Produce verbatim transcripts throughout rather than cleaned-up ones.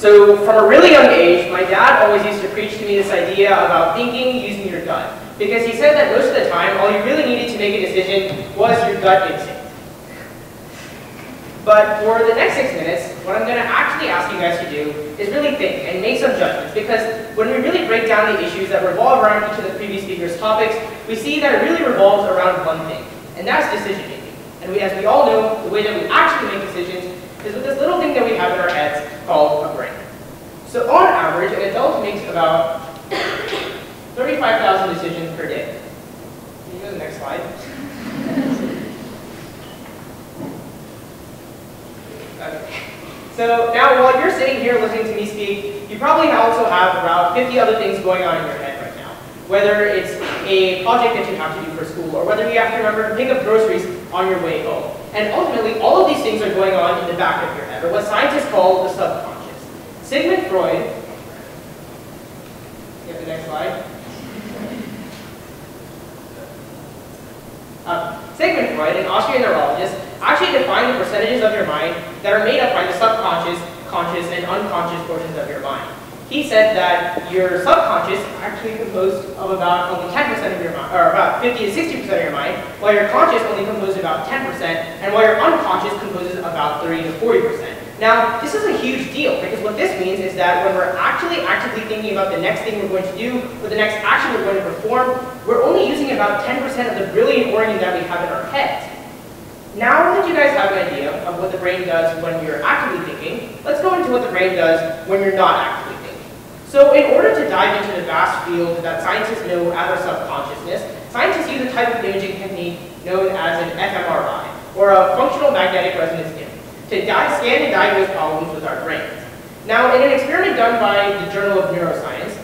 So from a really young age, my dad always used to preach to me this idea about thinking using your gut. Because he said that most of the time, all you really needed to make a decision was your gut instinct. But for the next six minutes, what I'm going to actually ask you guys to do is really think and make some judgments. Because when we really break down the issues that revolve around each of the previous speakers' topics, we see that it really revolves around one thing, and that's decision making. And we, as we all know, the way that we actually make decisions is with this little thing that we have in our heads called a brain. So on average, an adult makes about thirty-five thousand decisions per day. Can you go to the next slide? Okay. So now, while you're sitting here listening to me speak, you probably also have about fifty other things going on in your head right now. Whether it's a project that you have to do for school, or whether you have to remember to pick up groceries on your way home. And ultimately, all of these things are going on in the back of your head, or what scientists call the subconscious. Sigmund Freud, get the next slide. Uh, Sigmund Freud, an Austrian neurologist, actually define the percentages of your mind that are made up by the subconscious, conscious, and unconscious portions of your mind. He said that your subconscious actually composed of about only ten percent of your mind, or about fifty to sixty percent of your mind, while your conscious only composed about ten percent, and while your unconscious composes about thirty to forty percent. Now, this is a huge deal, because what this means is that when we're actually actively thinking about the next thing we're going to do, or the next action we're going to perform, we're only using about ten percent of the brilliant organ that we have in our heads. Now that you guys have an idea of what the brain does when you're actively thinking, let's go into what the brain does when you're not actively thinking. So in order to dive into the vast field that scientists know as our subconsciousness, scientists use a type of imaging technique known as an f M R I, or a functional magnetic resonance image, to scan and diagnose problems with our brains. Now, in an experiment done by the Journal of Neuroscience,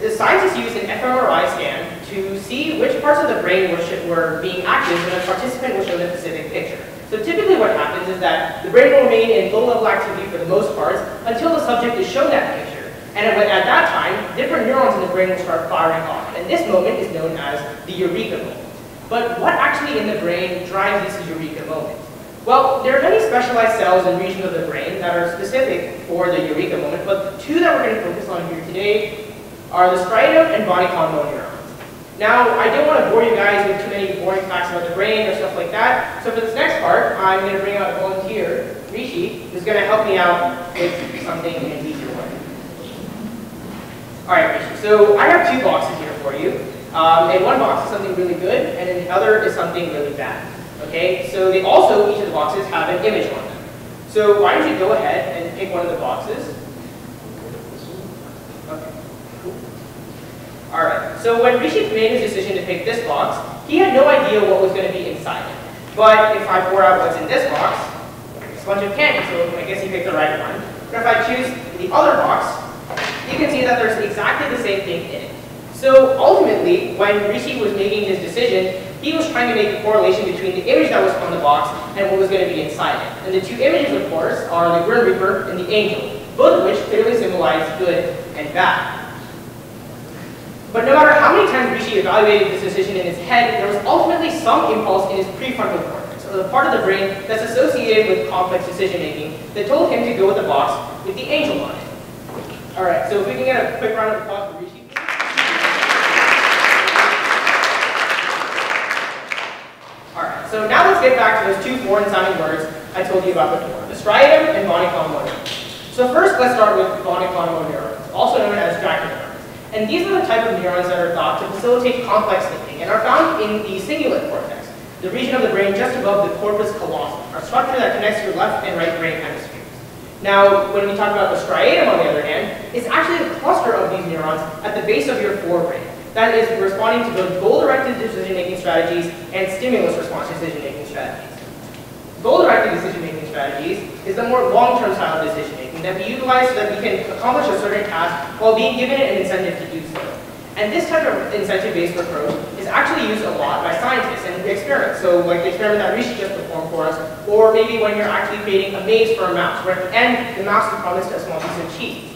the scientists used an f M R I scan to see which parts of the brain were, were being active when a participant was shown a specific picture. So typically what happens is that the brain will remain in low-level activity for the most parts until the subject is shown that picture. And at that time, different neurons in the brain will start firing off. And this moment is known as the Eureka moment. But what actually in the brain drives this Eureka moment? Well, there are many specialized cells and regions of the brain that are specific for the Eureka moment, but the two that we're going to focus on here today are the striatum and von Economo neurons. Now, I don't want to bore you guys with too many boring facts about the brain or stuff like that, so for this next part, I'm going to bring out a volunteer, Rishi, who's going to help me out with something in an easier way. Alright, Rishi, so I have two boxes here for you. Um, in one box is something really good, and in the other is something really bad. Okay, so they also, each of the boxes, have an image on them. So why don't you go ahead and pick one of the boxes. Alright, so when Rishi made his decision to pick this box, he had no idea what was going to be inside it. But if I pour out what's in this box, it's a bunch of candy, so I guess he picked the right one. But if I choose the other box, you can see that there's exactly the same thing in it. So ultimately, when Rishi was making his decision, he was trying to make a correlation between the image that was on the box and what was going to be inside it. And the two images, of course, are the Grim Reaper and the Angel, both of which clearly symbolize good and bad. But no matter how many times Rishi evaluated this decision in his head, there was ultimately some impulse in his prefrontal cortex, or the part of the brain that's associated with complex decision-making, that told him to go with the box with the angel on it. All right, so if we can get a quick round of applause for Rishi. All right, so now let's get back to those two foreign-sounding words I told you about before, the striatum and von Economo neurons. So first, let's start with von Economo neurons, also known as jacron neurons. And these are the type of neurons that are thought to facilitate complex thinking and are found in the cingulate cortex, the region of the brain just above the corpus callosum, a structure that connects your left and right brain hemispheres. Now, when we talk about the striatum, on the other hand, it's actually the cluster of these neurons at the base of your forebrain that is responding to both goal-directed decision-making strategies and stimulus-response decision-making strategies. Goal-directed decision-making strategies is the more long-term style of decision-making that we utilize so that we can accomplish a certain task while being given an incentive to do so. And this type of incentive-based approach is actually used a lot by scientists and experiments. So like the experiment that Rishi just performed for us, or maybe when you're actually creating a maze for a mouse, where at the end, the mouse is promised a small piece of cheese.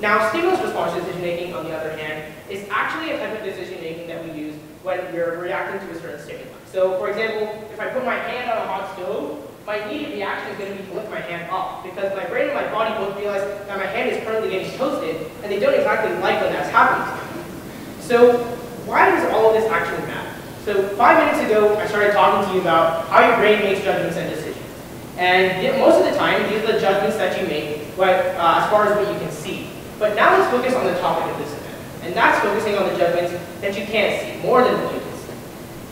Now, stimulus-response decision-making, on the other hand, is actually a type of decision-making that we use when we're reacting to a certain stimulus. So, for example, if I put my hand on a hot stove, my immediate reaction is going to be to lift my hand up, because my brain and my body both realize that my hand is currently getting toasted, and they don't exactly like when that's happening to me. So why does all of this actually matter? So five minutes ago, I started talking to you about how your brain makes judgments and decisions. And yet, most of the time, these are the judgments that you make but, uh, as far as what you can see. But now let's focus on the topic of this event. And that's focusing on the judgments that you can't see, more than what you can see.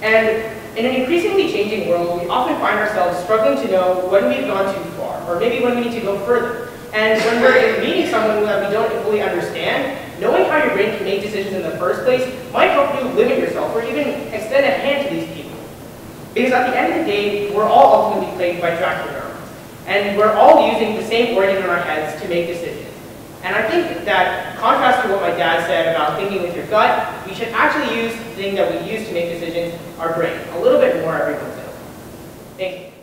And in an increasingly changing world, we often find ourselves struggling to know when we've gone too far, or maybe when we need to go further. And when we're meeting someone that we don't fully understand, knowing how your brain can make decisions in the first place might help you limit yourself or even extend a hand to these people. Because at the end of the day, we're all ultimately plagued by jacron neurons. And we're all using the same organ in our heads to make decisions. And I think that, contrast to what my dad said about thinking with your gut, we should actually use the thing that we use to make decisions, our brain, a little bit more every once in a while. Thank you.